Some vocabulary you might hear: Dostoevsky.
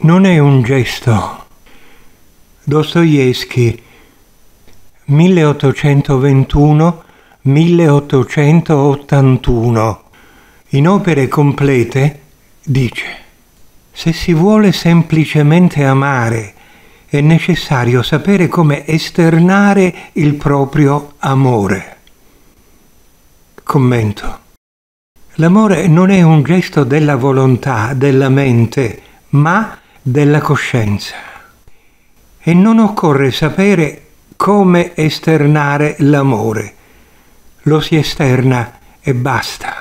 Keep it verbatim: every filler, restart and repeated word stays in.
non è un gesto. Dostoevsky, milleottocentoventuno milleottocentottantuno, in opere complete, dice: se si vuole semplicemente amare, è necessario sapere come esternare il proprio amore. Commento. L'amore non è un gesto della volontà, della mente, ma della coscienza. E non occorre sapere come esternare l'amore. Lo si esterna e basta.